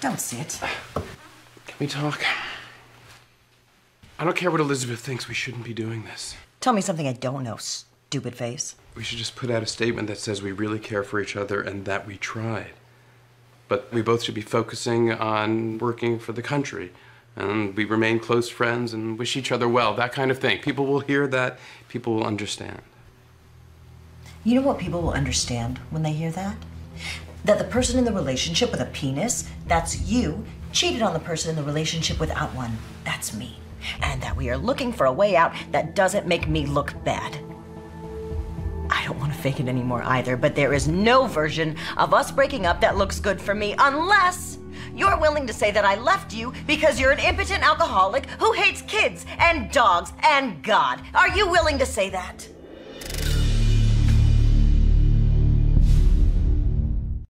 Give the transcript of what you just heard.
Don't sit. Can we talk? I don't care what Elizabeth thinks. We shouldn't be doing this. Tell me something I don't know, stupid face. We should just put out a statement that says we really care for each other and that we tried. But we both should be focusing on working for the country. And we remain close friends and wish each other well, that kind of thing. People will hear that. People will understand. You know what people will understand when they hear that? That the person in the relationship with a penis, that's you, cheated on the person in the relationship without one, that's me. And that we are looking for a way out that doesn't make me look bad. I don't want to fake it anymore either, but there is no version of us breaking up that looks good for me unless you're willing to say that I left you because you're an impotent alcoholic who hates kids and dogs and God. Are you willing to say that?